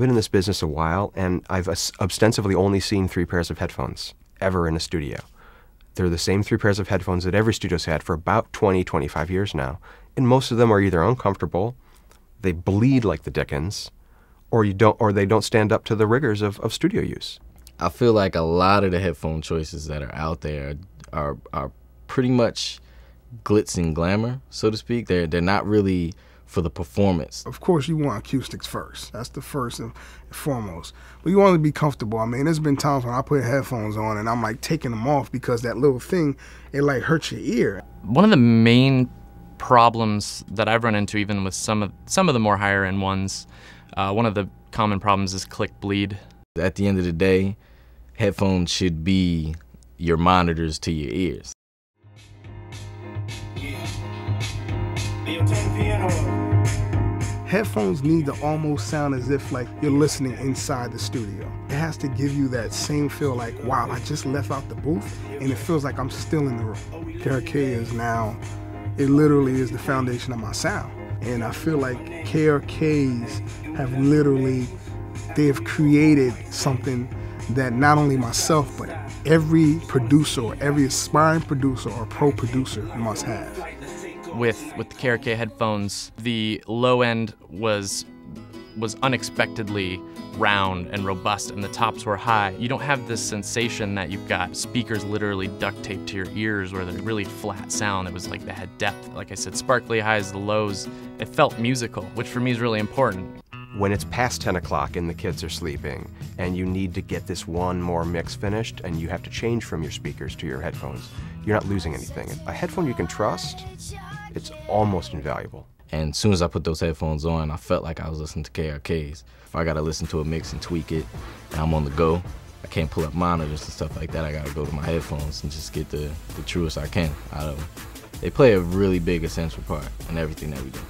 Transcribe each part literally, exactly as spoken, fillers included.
I've been in this business a while, and I've ostensibly only seen three pairs of headphones ever in a studio. They're the same three pairs of headphones that every studio's had for about twenty, twenty-five years now, and most of them are either uncomfortable, they bleed like the dickens, or you don't, or they don't stand up to the rigors of, of studio use. I feel like a lot of the headphone choices that are out there are are pretty much glitz and glamour, so to speak. They're they're not really for the performance. Of course, you want acoustics first. That's the first and foremost. But you want to be comfortable. I mean, there's been times when I put headphones on and I'm like taking them off because that little thing, it like hurts your ear. One of the main problems that I've run into, even with some of some of the more higher end ones, uh, one of the common problems is click bleed. At the end of the day, headphones should be your monitors to your ears. Headphones need to almost sound as if like you're listening inside the studio. It has to give you that same feel like, wow, I just left out the booth and it feels like I'm still in the room. K R K is now, it literally is the foundation of my sound. And I feel like K R Ks have literally, they have created something that not only myself, but every producer, or every aspiring producer or pro producer must have. With with the K R K headphones, the low end was was unexpectedly round and robust, and the tops were high. You don't have this sensation that you've got speakers literally duct taped to your ears where there's really flat sound. It was like they had depth. Like I said, sparkly highs, the lows. It felt musical, which for me is really important. When it's past ten o'clock and the kids are sleeping and you need to get this one more mix finished and you have to change from your speakers to your headphones, you're not losing anything. A headphone you can trust, it's almost invaluable. And as soon as I put those headphones on, I felt like I was listening to K R Ks. If I gotta listen to a mix and tweak it, and I'm on the go, I can't pull up monitors and stuff like that. I gotta go to my headphones and just get the, the truest I can out of them. They play a really big essential part in everything that we do.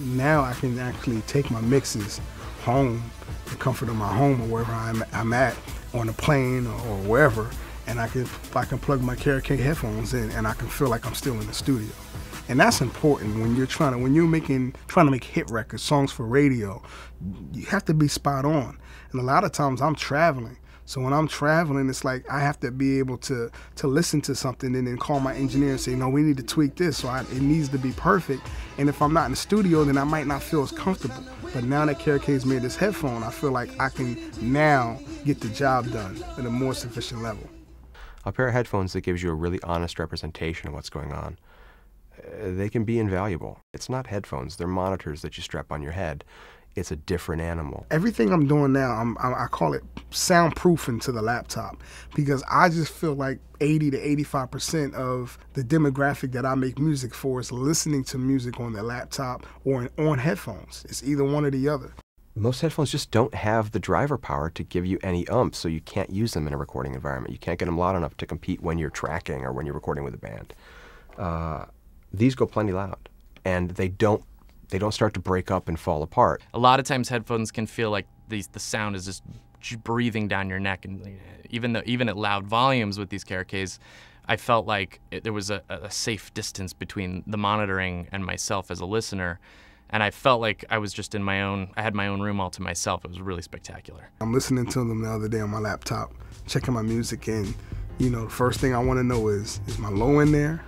Now I can actually take my mixes home, the comfort of my home or wherever I'm, I'm at, on a plane or wherever, and I can, I can plug my K R K headphones in and I can feel like I'm still in the studio. And that's important when you're trying to, when you're making, trying to make hit records, songs for radio, you have to be spot on. And a lot of times I'm traveling. So when I'm traveling, it's like I have to be able to, to listen to something and then call my engineer and say, no, we need to tweak this, so I, it needs to be perfect. And if I'm not in the studio, then I might not feel as comfortable. But now that K R K's made this headphone, I feel like I can now get the job done at a more sufficient level. A pair of headphones that gives you a really honest representation of what's going on, uh, they can be invaluable. It's not headphones, they're monitors that you strap on your head. It's a different animal. Everything I'm doing now, I'm, I call it soundproofing to the laptop, because I just feel like eighty to eighty-five percent of the demographic that I make music for is listening to music on their laptop or in, on headphones. It's either one or the other. Most headphones just don't have the driver power to give you any umph, so you can't use them in a recording environment. You can't get them loud enough to compete when you're tracking or when you're recording with a band. Uh, these go plenty loud, and they don't They don't start to break up and fall apart. A lot of times headphones can feel like these, the sound is just breathing down your neck, and even though, even at loud volumes with these K R Ks, I felt like it, there was a, a safe distance between the monitoring and myself as a listener, and I felt like I was just in my own, I had my own room all to myself. It was really spectacular. I'm listening to them the other day on my laptop, checking my music, and you know, the first thing I want to know is, is my low in there?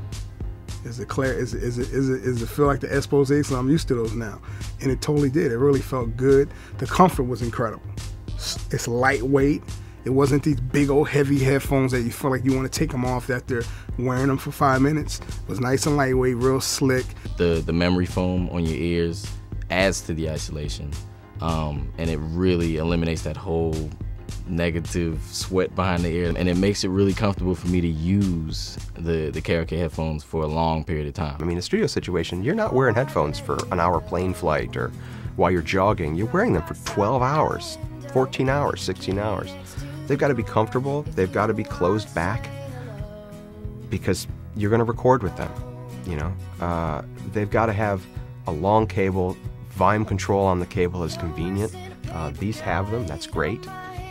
Is it clear? Is it, is it, is it, is it feel like the Exposés? So I'm used to those now. And it totally did. It really felt good. The comfort was incredible. It's lightweight. It wasn't these big old heavy headphones that you feel like you want to take them off after wearing them for five minutes. It was nice and lightweight, real slick. The, the memory foam on your ears adds to the isolation. Um, and it really eliminates that whole negative sweat behind the ear, and it makes it really comfortable for me to use the, the K R K headphones for a long period of time. I mean, in a studio situation, you're not wearing headphones for an hour plane flight or while you're jogging. You're wearing them for twelve hours, fourteen hours, sixteen hours. They've got to be comfortable. They've got to be closed back because you're going to record with them, you know. Uh, they've got to have a long cable. Volume control on the cable is convenient. Uh, these have them. That's great.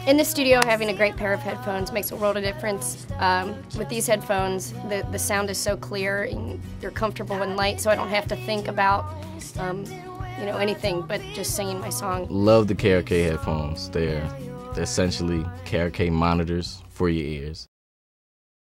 In the studio, having a great pair of headphones makes a world of difference. Um, with these headphones, the, the sound is so clear and they're comfortable and light, so I don't have to think about um, you know, anything but just singing my song. Love the K R K headphones. They're, they're essentially K R K monitors for your ears.